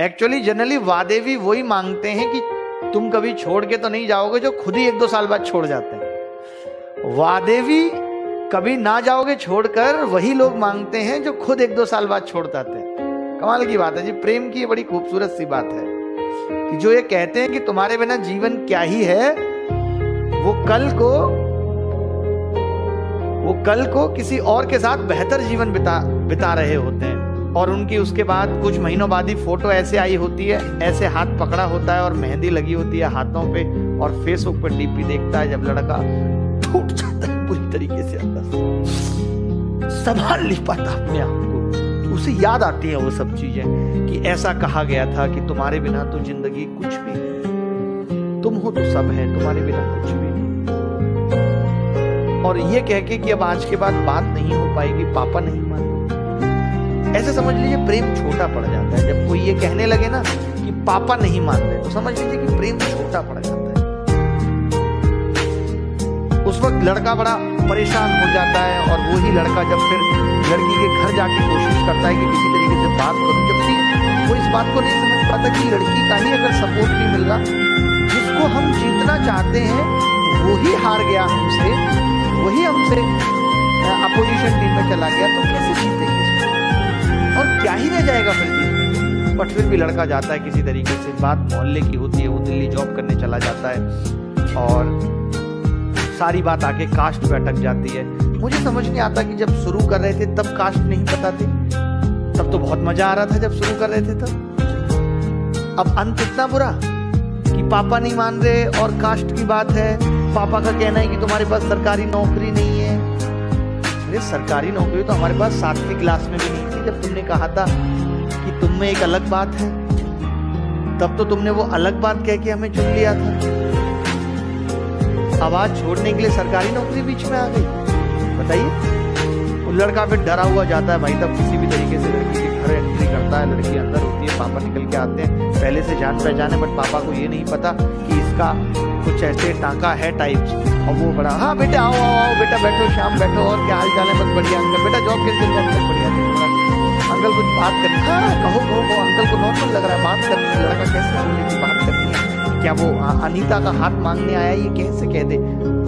Actually generally वादे भी वही मांगते हैं कि तुम कभी छोड़ के तो नहीं जाओगे, जो खुद ही 1-2 साल बाद छोड़ जाते हैं। वादे भी कभी ना जाओगे छोड़कर वही लोग मांगते हैं जो खुद 1-2 साल बाद छोड़ जाते हैं। कमाल की बात है जी, प्रेम की बड़ी खूबसूरत सी बात है कि जो ये कहते हैं कि तुम्हारे बिना जीवन क्या ही है, वो कल को किसी और के साथ बेहतर जीवन बिता रहे होते हैं। और उनकी उसके बाद कुछ महीनों बाद ही फोटो ऐसे आई होती है, ऐसे हाथ पकड़ा होता है और मेहंदी लगी होती है हाथों पे, और फेसबुक पर डीपी देखता है जब लड़का टूट जाता है पूरी तरीके से, अंदर संभाल नहीं पाता अपने आप को। उसे याद आती है वो सब चीजें कि ऐसा कहा गया था कि तुम्हारे बिना तो जिंदगी कुछ भी नहीं, तुम हो तो सब है, तुम्हारे बिना कुछ भी नहीं। और ये कह के कि अब आज के बाद बात नहीं हो पाएगी, पापा नहीं माने, ऐसे समझ लीजिए प्रेम छोटा पड़ जाता है। जब कोई ये कहने लगे ना कि पापा नहीं मानते, तो समझ लीजिए कि प्रेम छोटा पड़ जाता है। उस वक्त लड़का बड़ा परेशान हो जाता है, और वो ही लड़का जब फिर लड़की के घर जाके कोशिश करता है कि किसी तरीके से बात करूं, जबकि वो इस बात को नहीं समझ पाता कि लड़की का ही अगर सपोर्ट नहीं मिल रहा, जिसको हम जीतना चाहते हैं वो ही हार गया हमसे, वही हमसे अपोजिशन टीम में चला गया, तो कैसे जीतेंगे और क्या ही रह जाएगा फिर जी। बट फिर भी लड़का जाता है किसी तरीके से, बात मोहल्ले की होती है, वो दिल्ली जॉब करने चला जाता है और सारी बात आके कास्ट पे अटक जाती है। मुझे समझ नहीं आता कि जब शुरू कर रहे थे तब कास्ट नहीं पता थी, तब तो बहुत मजा आ रहा था जब शुरू कर रहे थे तब। अब अंत इतना बुरा कि पापा नहीं मान रहे और कास्ट की बात है, पापा का कहना है कि तुम्हारे पास सरकारी नौकरी नहीं है। अरे सरकारी नौकरी तो हमारे पास 7वीं क्लास में भी नहीं, जब तुमने कहा था कि तुम में एक अलग बात है, तब तो तुमने वो अलग बात कह के हमें चुन लिया था। आवाज छोड़ने के लिए सरकारी नौकरी बीच में आ गई, बताइए। वो लड़का फिर डरा हुआ जाता है भाई, तब किसी भी तरीके से लड़की के घर एंट्री करता है, लड़की अंदर होती है, पापा निकल के आते हैं, पहले से जान पहचान है, बट पापा को ये नहीं पता कि इसका कुछ ऐसे टांका है टाइप। और वो बड़ा, हाँ बेटा आओ आओ आओ बेटा, बैठो श्याम बैठो, और क्या हाल चाल है, बस बढ़िया अंकल, बेटा जॉब कैसे चल रही है, बढ़िया अंकल, कुछ बात करनी है। हाँ कहो अंकल को नॉर्मल लग रहा है, बात करनी है। लड़का कैसे बोलने की बात करनी है, क्या वो अनीता का हाथ मांगने आया, ये कैसे कह दे।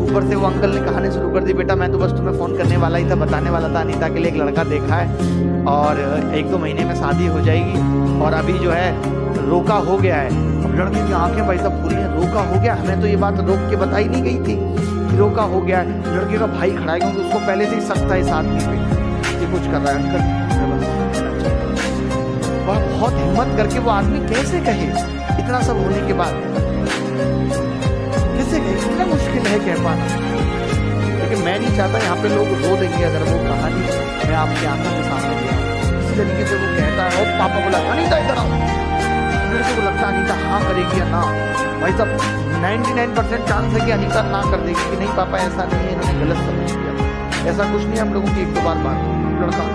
ऊपर से वो अंकल ने कहानी शुरू कर दी, बेटा मैं तो बस तुम्हें फ़ोन करने वाला ही था, बताने वाला था अनीता के लिए एक लड़का देखा है और 1-2 महीने में शादी हो जाएगी, और अभी जो है रोका हो गया है। अब लड़के की आँखें भाई साहब फूल, रोका हो गया, हमें तो ये बात रोक के बताई नहीं गई थी, रोका हो गया है। लड़के का भाई खड़ा है क्योंकि उसको पहले से ही शक था इस आदमी पे, ये कुछ कर रहा है अंकल। बहुत हिम्मत करके वो आदमी कैसे कहे इतना सब होने के बाद, कैसे कहे, इतना मुश्किल है कह पाना। लेकिन मैं नहीं चाहता यहाँ पे लोग रो देंगे अगर वो कहानी मैं आपकी आंखों के सामने ले आऊँ। इस तरीके से वो कहता है, और पापा बोला अनीता इधर आओ, लड़के को लगता अनीता हाँ करेगी या ना, भाई साहब 99% चांस है कि अनीता ना कर देगी कि नहीं पापा ऐसा नहीं है, इन्होंने गलत समझ लिया, ऐसा कुछ नहीं, हम लोगों की 1-2 बार बात हुई। लड़का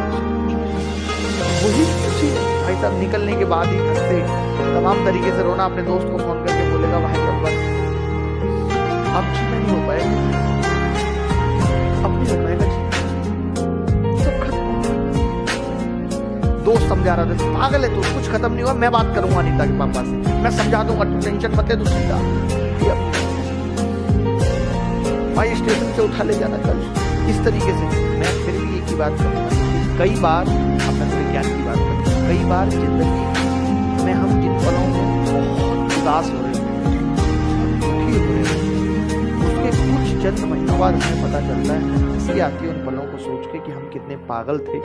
वही खुशी भाई साहब निकलने के बाद ही घर से तमाम तरीके से रोना, अपने दोस्त को फोन करके बोलेगा भाई साहब बस अब ठीक नहीं हो पाएगा, अब नहीं हो पाएगा, सब खत्म। दोस्त समझा रहा था पागल है तू, कुछ खत्म नहीं हुआ, मैं बात करूंगा अनीता के पापा से, मैं समझा दूंगा, तू टेंशन मत ले, तू सीधा भाई स्टेशन से उठा ले जाना कल। इस तरीके से मैं फिर भी एक ही बात करूंगा, कई बार हम मनोविज्ञान की बात करते हैं, कई बार जिंदगी में हम जिन पलों में बहुत उदास हो रहे हैं, दुखी हो रहे हैं, उसके कुछ चंद महीनों बाद हमें पता चलता है, हंसी आती है उन पलों को सोच के कि हम कितने पागल थे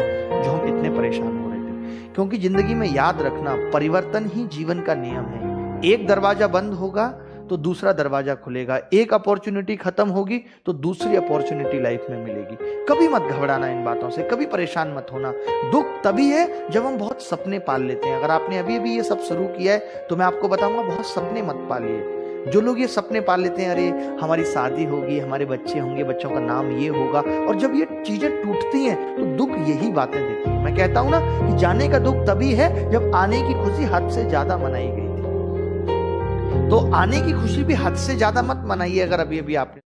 जो हम इतने परेशान हो रहे थे। क्योंकि जिंदगी में याद रखना, परिवर्तन ही जीवन का नियम है। एक दरवाजा बंद होगा तो दूसरा दरवाजा खुलेगा, एक अपॉर्चुनिटी खत्म होगी तो दूसरी अपॉर्चुनिटी लाइफ में मिलेगी। कभी मत घबराना इन बातों से, कभी परेशान मत होना। दुख तभी है जब हम बहुत सपने पाल लेते हैं। अगर आपने अभी अभी ये सब शुरू किया है तो मैं आपको बताऊंगा बहुत सपने मत पालिए। जो लोग ये सपने पाल लेते हैं, अरे हमारी शादी होगी, हमारे बच्चे होंगे, बच्चों का नाम ये होगा, और जब ये चीजें टूटती हैं तो दुख यही बातें देती है। मैं कहता हूँ ना कि जाने का दुख तभी है जब आने की खुशी हद से ज्यादा मनाई गई, तो आने की खुशी भी हद से ज्यादा मत मनाइए। अगर अभी अभी आपने